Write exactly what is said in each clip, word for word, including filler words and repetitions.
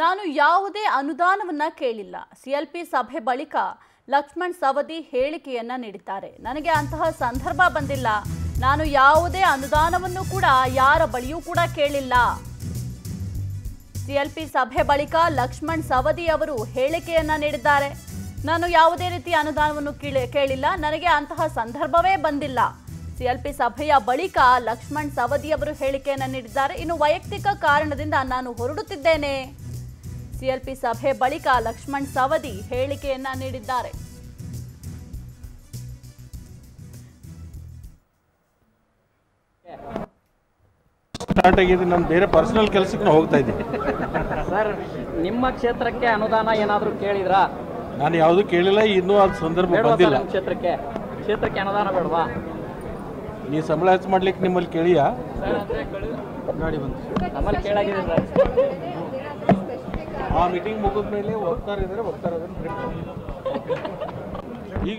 ನಾನು ಯಾವುದೇ ಅನುದಾನವನ್ನ ಕೇಳಿಲ್ಲ. ಸಿಎಲ್ಪಿ ಸಭೆ ಬಳಿಕ ಲಕ್ಷ್ಮಣ್ ಸವದಿ ಹೇಳಿಕೆಯನ್ನ ನೀಡಿದ್ದಾರೆ. ನನಗೆ ಅಂತಹ ಸಂದರ್ಭ ಬಂದಿಲ್ಲ, ನಾನು ಯಾವುದೇ ಅನುದಾನವನ್ನು ಕೂಡ ಯಾರ ಬಳಿಯೂ ಕೂಡ ಕೇಳಿಲ್ಲ. ಸಿಎಲ್ಪಿ ಸಭೆ ಬಳಿಕ ಲಕ್ಷ್ಮಣ್ ಸವದಿ ಅವರು ಹೇಳಿಕೆಯನ್ನ ನೀಡಿದ್ದಾರೆ. ನಾನು ಯಾವುದೇ ರೀತಿಯ ಅನುದಾನವನ್ನು ಕೇಳಿಲ್ಲ, ನನಗೆ ಅಂತಹ ಸಂದರ್ಭವೇ ಬಂದಿಲ್ಲ. ಸಿಎಲ್ಪಿ ಸಭೆಯ ಬಳಿಕ ಲಕ್ಷ್ಮಣ್ ಸವದಿ ಅವರು ಹೇಳಿಕೆಯನ್ನು ನೀಡಿದ್ದಾರೆ. ಇನ್ನು ವೈಯಕ್ತಿಕ ಕಾರಣದಿಂದ ನಾನು ಹೊರಡುತ್ತಿದ್ದೇನೆ. ಸಿಎಲ್ಪಿ ಸಭೆ ಬಳಿಕ ಲಕ್ಷ್ಮಣ್ ಸವದಿ ಹೇಳಿಕೆಯನ್ನು ನೀಡಿದ್ದಾರೆ. ಸ್ಟಾರ್ಟ್ ಆಗಿದೆ, ನಾನು ಬೇರೆ ಪರ್ಸನಲ್ ಕೆಲಸಕ್ಕೆ ಹೋಗ್ತಾ ಇದ್ದೀನಿ. ಸರ್, ನಿಮ್ಮ ಕ್ಷೇತ್ರಕ್ಕೆ ಅನುದಾನ ಏನಾದರೂ ಕೇಳಿದ್ರಾ? ನಾನು ಯಾವುದು ಕೇಳಿಲ್ಲ, ಇನ್ನೂ ಅದು ಸಂದರ್ಭ ಬಂದಿಲ್ಲ. ಕ್ಷೇತ್ರಕ್ಕೆ ಕ್ಷೇತ್ರಕ್ಕೆ ಅನುದಾನ ಬೇಡವಾ? ನೀವು ಸಂಬಳ ಹೆಚ್ಚು ಮಾಡ್ಲಿಕ್ಕೆ ನಿಮ್ಮಲ್ಲಿ ಕೇಳಿಯಾ? ಗಾಡಿ ಬಂತು, ನಮ್ಮಲ್ಲಿ ಕೇಳಾಗಿದೆ ಸರ್. ಆ ಮೀಟಿಂಗ್ ಮುಗಿದ ಮೇಲೆ ಹೋಗ್ತಾ ಇದ್ದಾರೆ, ಹೋಗ್ತಾ ಇದ್ದಾರೆ. ಈಗ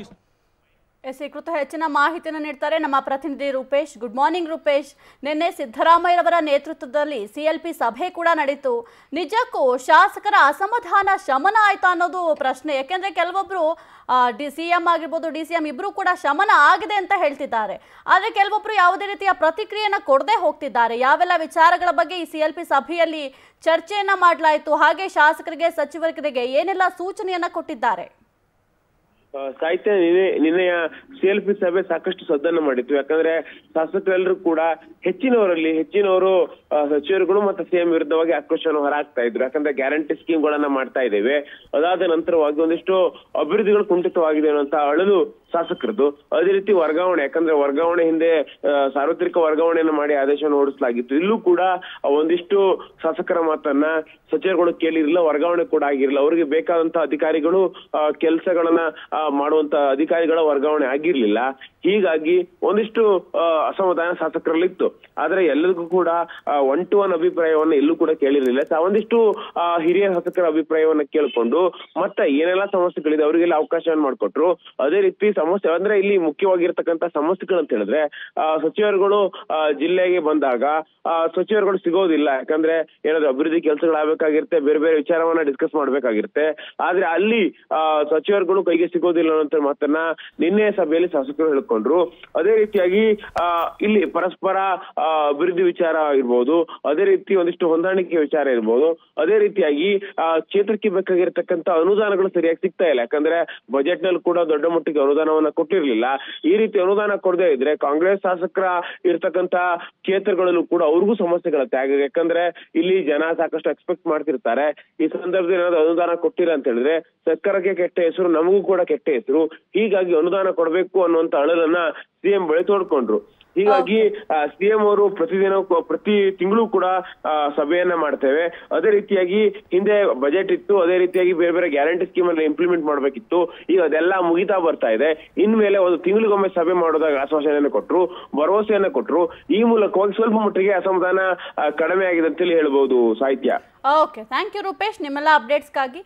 ಎಸ್ ಈ ಕುರಿತು ಹೆಚ್ಚಿನ ಮಾಹಿತಿಯನ್ನು ನೀಡ್ತಾರೆ ನಮ್ಮ ಪ್ರತಿನಿಧಿ ರೂಪೇಶ್. Good morning Rupesh. ನಿನ್ನೆ ಸಿದ್ದರಾಮಯ್ಯರವರ ನೇತೃತ್ವದಲ್ಲಿ ಸಿಎಲ್ಪಿ ಸಭೆ ಕೂಡ ನಡೆಯಿತು. ನಿಜಕ್ಕೂ ಶಾಸಕರ ಅಸಮಾಧಾನ ಶಮನ ಆಯಿತಾ ಅನ್ನೋದು ಪ್ರಶ್ನೆ. ಯಾಕೆಂದರೆ ಕೆಲವೊಬ್ಬರು ಡಿ ಸಿ ಎಂ ಆಗಿರ್ಬೋದು, ಡಿ ಸಿ ಎಂ ಇಬ್ಬರೂ ಕೂಡ ಶಮನ ಆಗಿದೆ ಅಂತ ಹೇಳ್ತಿದ್ದಾರೆ. ಆದರೆ ಕೆಲವೊಬ್ಬರು ಯಾವುದೇ ರೀತಿಯ ಪ್ರತಿಕ್ರಿಯೆಯನ್ನು ಕೊಡದೆ ಹೋಗ್ತಿದ್ದಾರೆ. ಯಾವೆಲ್ಲ ವಿಚಾರಗಳ ಬಗ್ಗೆ ಈ ಸಿಎಲ್ಪಿ ಸಭೆಯಲ್ಲಿ ಚರ್ಚೆಯನ್ನು ಮಾಡಲಾಯಿತು, ಹಾಗೆ ಶಾಸಕರಿಗೆ ಸಚಿವರಿಗೆ ಏನೆಲ್ಲ ಸೂಚನೆಯನ್ನು ಕೊಟ್ಟಿದ್ದಾರೆ? ಸಾಹಿತ್ಯ ನಿನ್ನೆಯ ಸಿಎಲ್ಪಿ ಸಭೆ ಸಾಕಷ್ಟು ಸದ್ದನ್ನು ಮಾಡಿತ್ತು. ಯಾಕಂದ್ರೆ ಶಾಸಕರೆಲ್ಲರೂ ಕೂಡ ಹೆಚ್ಚಿನವರಲ್ಲಿ ಹೆಚ್ಚಿನವರು ಸಚಿವರುಗಳು ಮತ್ತು ಸಿಎಂ ವಿರುದ್ಧವಾಗಿ ಆಕ್ರೋಶವನ್ನು ಹೊರಹಾಕ್ತಾ ಇದ್ರು. ಯಾಕಂದ್ರೆ ಗ್ಯಾರಂಟಿ ಸ್ಕೀಮ್ ಗಳನ್ನ ಮಾಡ್ತಾ ಇದ್ದೇವೆ, ಅದಾದ ನಂತರವಾಗಿ ಒಂದಿಷ್ಟು ಅಭಿವೃದ್ಧಿಗಳು ಕುಂಠಿತವಾಗಿದೆ ಅನ್ನುವಂತ ಅಳಲು ಶಾಸಕರದ್ದು. ಅದೇ ರೀತಿ ವರ್ಗಾವಣೆ, ಯಾಕಂದ್ರೆ ವರ್ಗಾವಣೆ ಹಿಂದೆ ಸಾರ್ವತ್ರಿಕ ವರ್ಗಾವಣೆಯನ್ನು ಮಾಡಿ ಆದೇಶವನ್ನು ಹೊರಡಿಸಲಾಗಿತ್ತು. ಇಲ್ಲೂ ಕೂಡ ಒಂದಿಷ್ಟು ಶಾಸಕರ ಮಾತನ್ನ ಸಚಿವರುಗಳು ಕೇಳಿರಲಿಲ್ಲ, ವರ್ಗಾವಣೆ ಕೂಡ ಆಗಿರಲಿಲ್ಲ. ಅವರಿಗೆ ಬೇಕಾದಂತಹ ಅಧಿಕಾರಿಗಳು ಕೆಲಸಗಳನ್ನ ಮಾಡುವಂತ ಅಧಿಕಾರಿಗಳ ವರ್ಗಾವಣೆ ಆಗಿರ್ಲಿಲ್ಲ. ಹೀಗಾಗಿ ಒಂದಿಷ್ಟು ಅಸಮಾಧಾನ ಶಾಸಕರಲ್ಲಿ ಇತ್ತು. ಆದ್ರೆ ಎಲ್ಲರಿಗೂ ಕೂಡ ಒನ್ ಟು ಒನ್ ಅಭಿಪ್ರಾಯವನ್ನ ಎಲ್ಲೂ ಕೂಡ ಕೇಳಿರಲಿಲ್ಲ. ಒಂದಿಷ್ಟು ಹಿರಿಯ ಶಾಸಕರ ಅಭಿಪ್ರಾಯವನ್ನ ಕೇಳಿಕೊಂಡು ಮತ್ತೆ ಏನೆಲ್ಲಾ ಸಮಸ್ಯೆಗಳಿದೆ ಅವರಿಗೆಲ್ಲ ಅವಕಾಶವನ್ನು ಮಾಡಿಕೊಟ್ರು. ಅದೇ ರೀತಿ ಸಮಸ್ಯೆ ಅಂದ್ರೆ ಇಲ್ಲಿ ಮುಖ್ಯವಾಗಿರ್ತಕ್ಕಂತ ಸಮಸ್ಯೆಗಳಂತ ಹೇಳಿದ್ರೆ ಸಚಿವರುಗಳು ಜಿಲ್ಲೆಗೆ ಬಂದಾಗ ಸಚಿವರುಗಳು ಸಿಗೋದಿಲ್ಲ. ಯಾಕಂದ್ರೆ ಏನಾದ್ರು ಅಭಿವೃದ್ಧಿ ಕೆಲಸಗಳಾಗಬೇಕಾಗಿರುತ್ತೆ, ಬೇರೆ ಬೇರೆ ವಿಚಾರವನ್ನ ಡಿಸ್ಕಸ್ ಮಾಡ್ಬೇಕಾಗಿರುತ್ತೆ. ಆದ್ರೆ ಅಲ್ಲಿ ಸಚಿವರುಗಳು ಕೈಗೆ ಸಿಗೋದಿಲ್ಲ ಅನ್ನೋ ಮಾತನ್ನ ನಿನ್ನೆ ಸಭೆಯಲ್ಲಿ ಶಾಸಕರು ಹೇಳ್ಕೊಂಡ್ರು. ಅದೇ ರೀತಿಯಾಗಿ ಇಲ್ಲಿ ಪರಸ್ಪರ ಅಭಿವೃದ್ಧಿ ವಿಚಾರ ಇರ್ಬೋದು, ಅದೇ ರೀತಿ ಒಂದಿಷ್ಟು ಹೊಂದಾಣಿಕೆ ವಿಚಾರ ಇರ್ಬೋದು, ಅದೇ ರೀತಿಯಾಗಿ ಕ್ಷೇತ್ರಕ್ಕೆ ಬೇಕಾಗಿರ್ತಕ್ಕಂಥ ಅನುದಾನಗಳು ಸರಿಯಾಗಿ ಸಿಗ್ತಾ ಇಲ್ಲ. ಯಾಕಂದ್ರೆ ಬಜೆಟ್ ನಲ್ಲಿ ಕೂಡ ದೊಡ್ಡ ಮಟ್ಟಿಗೆ ಅನುದಾನವನ್ನ ಕೊಟ್ಟಿರ್ಲಿಲ್ಲ. ಈ ರೀತಿ ಅನುದಾನ ಕೊಡದೇ ಇದ್ರೆ ಕಾಂಗ್ರೆಸ್ ಶಾಸಕರ ಇರ್ತಕ್ಕಂತ ಕ್ಷೇತ್ರಗಳಲ್ಲೂ ಕೂಡ ಅವ್ರಿಗೂ ಸಮಸ್ಯೆಗಳತ್ತೆ. ಯಾಕಂದ್ರೆ ಇಲ್ಲಿ ಜನ ಸಾಕಷ್ಟು ಎಕ್ಸ್ಪೆಕ್ಟ್ ಮಾಡ್ತಿರ್ತಾರೆ. ಈ ಸಂದರ್ಭದಲ್ಲಿ ಏನಾದ್ರು ಅನುದಾನ ಕೊಟ್ಟಿಲ್ಲ ಅಂತ ಹೇಳಿದ್ರೆ ಸರ್ಕಾರಕ್ಕೆ ಕೆಟ್ಟ ಹೆಸರು, ನಮಗೂ ಕೂಡ ಕೆಟ್ಟ ಹೆಸರು. ಹೀಗಾಗಿ ಅನುದಾನ ಕೊಡಬೇಕು ಅನ್ನುವಂತ ಅಳಲನ್ನ ಸಿಎಂ ಬಳಿ ತೋಡ್ಕೊಂಡ್ರು. ಹೀಗಾಗಿ ಸಿಎಂ ಅವರು ಪ್ರತಿದಿನ ಪ್ರತಿ ತಿಂಗಳು ಕೂಡ ಸಭೆಯನ್ನ ಮಾಡ್ತೇವೆ. ಅದೇ ರೀತಿಯಾಗಿ ಹಿಂದೆ ಬಜೆಟ್ ಇತ್ತು, ಅದೇ ರೀತಿಯಾಗಿ ಬೇರೆ ಬೇರೆ ಗ್ಯಾರಂಟಿ ಸ್ಕೀಮ್ ಅನ್ನ ಇಂಪ್ಲಿಮೆಂಟ್ ಮಾಡ್ಬೇಕಿತ್ತು. ಈಗ ಅದೆಲ್ಲ ಮುಗಿತಾ ಬರ್ತಾ ಇದೆ. ಇನ್ಮೇಲೆ ಒಂದು ತಿಂಗಳಿಗೊಮ್ಮೆ ಸಭೆ ಮಾಡೋದಾಗ ಆಶ್ವಾಸನೆಯನ್ನು ಕೊಟ್ರು, ಭರವಸೆಯನ್ನ ಕೊಟ್ರು. ಈ ಮೂಲಕವಾಗಿ ಸ್ವಲ್ಪ ಮಟ್ಟಿಗೆ ಅಸಮಾಧಾನ ಕಡಿಮೆ ಆಗಿದೆ ಅಂತೇಳಿ ಹೇಳ್ಬಹುದು ಸಾಹಿತ್ಯ. ಓಕೆ, ಥ್ಯಾಂಕ್ ಯು ರೂಪೇಶ್ ನಿಮ್ಮೆಲ್ಲ ಅಪ್ಡೇಟ್ಸ್ಗಾಗಿ.